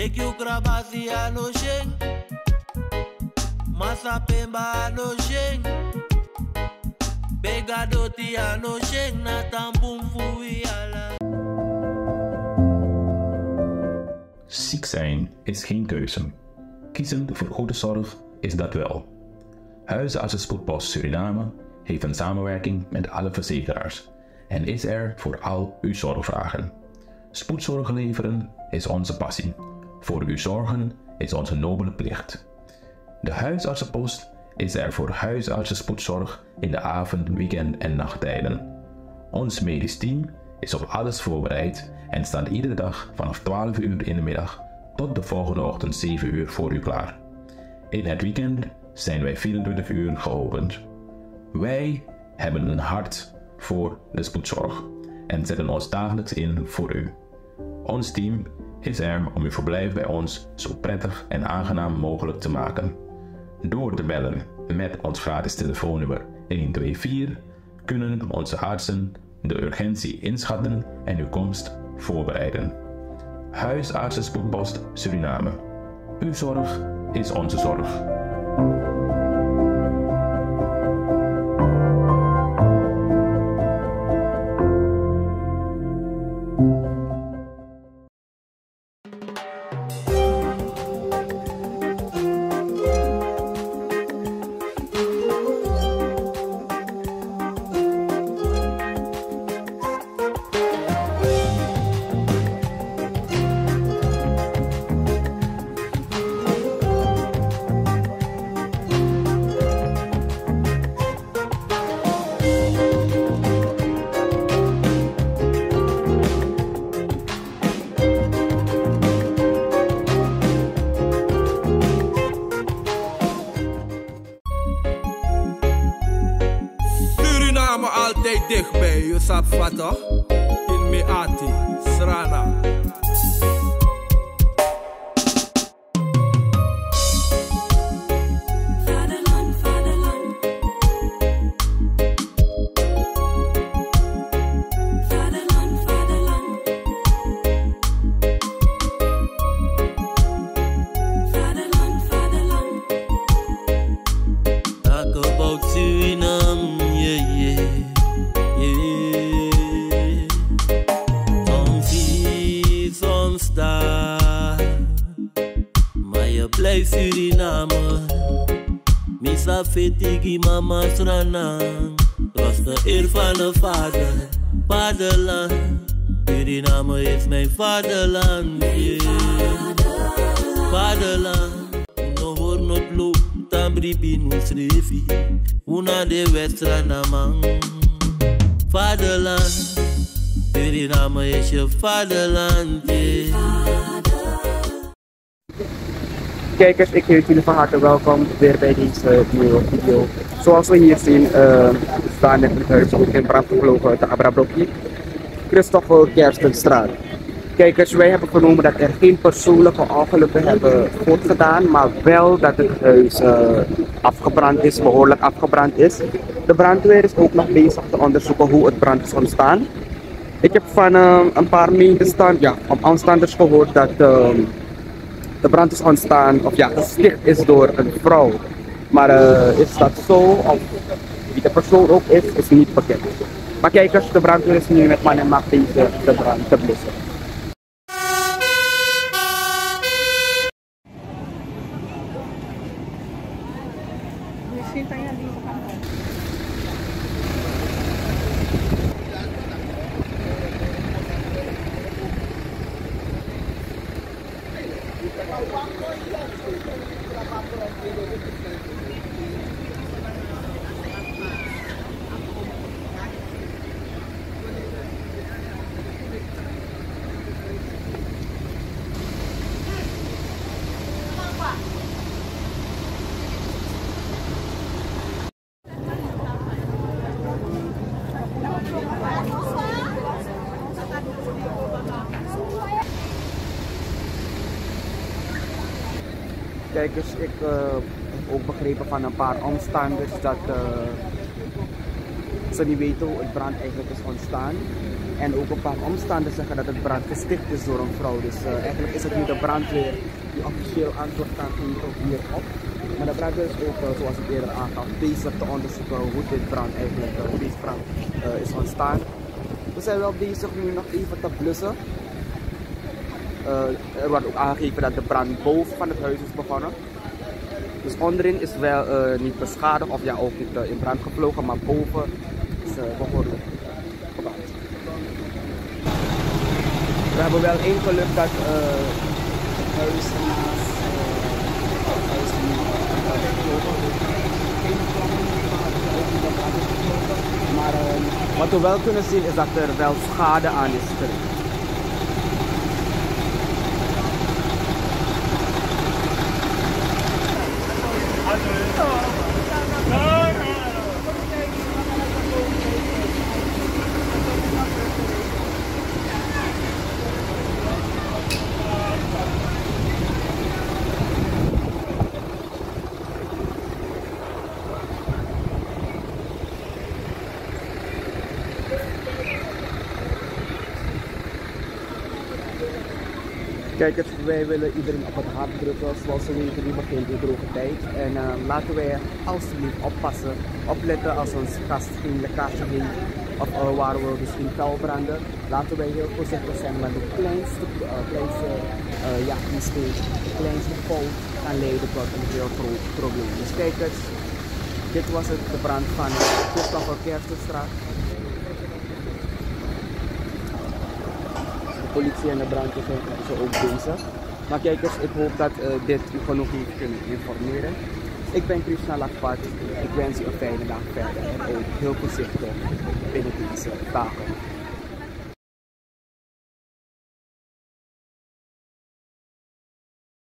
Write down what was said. Deki ukrabasi alo sheng, masapemba alo sheng, begadoti alo sheng na tampumfui ala. Ziek zijn is geen keuze. Kiezen voor goede zorg is dat wel. Huisartsen Spoedpost Suriname heeft een samenwerking met alle verzekeraars en is er voor al uw zorgvragen. Spoedzorg leveren is onze passie. Voor uw zorgen is onze nobele plicht. De huisartsenpost is er voor huisartsen spoedzorg in de avond, weekend en nachttijden. Ons medisch team is op alles voorbereid en staat iedere dag vanaf 12 uur in de middag tot de volgende ochtend 7 uur voor u klaar. In het weekend zijn wij 24 uur geopend. Wij hebben een hart voor de spoedzorg en zetten ons dagelijks in voor u. Ons team is er om uw verblijf bij ons zo prettig en aangenaam mogelijk te maken. Door te bellen met ons gratis telefoonnummer 124 kunnen onze artsen de urgentie inschatten en uw komst voorbereiden. Huisartsen Spoedpost Suriname. Uw zorg is onze zorg. Altijd dichtbij, je zat vat toch? In Meati, Srana. Vaderland, vaderland. Vaderland, vaderland. Vaderland, vaderland. Talk about Suriname, yeah, yeah. Blijf Suriname, misa fetigi mama Suriname. Was de eer van de vader, vaderland. Suriname is mijn vaderland, yeah. Vaderland. No hoor no bloed, tambribi no schreefie. Una de westranamang. Vaderland, Suriname is je vaderland, yeah. Kijkers, ik heet jullie van harte welkom weer bij deze nieuwe video. Zoals we hier zien, staan in het huis ook in brand gevlogen uit de Abrablokje, Christoffel Kerstenstraat. Kijkers, wij hebben vernomen dat er geen persoonlijke ongelukken hebben voortgedaan, maar wel dat het huis afgebrand is, behoorlijk afgebrand is. De brandweer is ook nog bezig te onderzoeken hoe het brand is ontstaan. Ik heb van een paar omstanders gehoord dat de brand is ontstaan, of ja, gesticht is door een vrouw. Maar is dat zo, of wie de persoon ook is, is niet bekend. Maar kijkers, de brandweer is nu met man en macht bezig de brand te blussen. Kijkers, ik heb ook begrepen van een paar omstanders dat Ze die weten hoe het brand eigenlijk is ontstaan. En ook een paar omstanders zeggen dat het brand gesticht is door een vrouw. Dus eigenlijk is het niet de brandweer die officieel antwoord kan geven hierop. Maar de brandweer is ook, zoals ik eerder aangaf, bezig te onderzoeken hoe dit brand eigenlijk, is ontstaan. We zijn wel bezig nu nog even te blussen. Er wordt ook aangegeven dat de brand boven van het huis is begonnen. Dus onderin is wel niet beschadigd of ja, ook niet in brand gevlogen, maar boven is behoorlijk gebrand. We hebben wel één geluk dat het huis naast het huis niet is. Maar wat we wel kunnen zien is dat er wel schade aan is gericht. Kijkers, wij willen iedereen op het hart drukken, zoals we weten, nu begint de droge tijd. En laten wij alsjeblieft oppassen, opletten als ons gast geen lekkage heeft of waar we misschien touw branden. Laten wij heel voorzichtig zijn, want de kleinste fout kan leiden tot een heel groot probleem. Dus kijkers, dit was het, de brand van de Christoffel Kerstenstraat. De politie en de brandweer zijn zo ook bezig. Maar kijkers, ik hoop dat dit u genoeg heeft kunnen informeren. Ik ben Krishna Lakvati. Ik wens u een fijne dag verder en ook heel voorzichtig binnen deze dagen.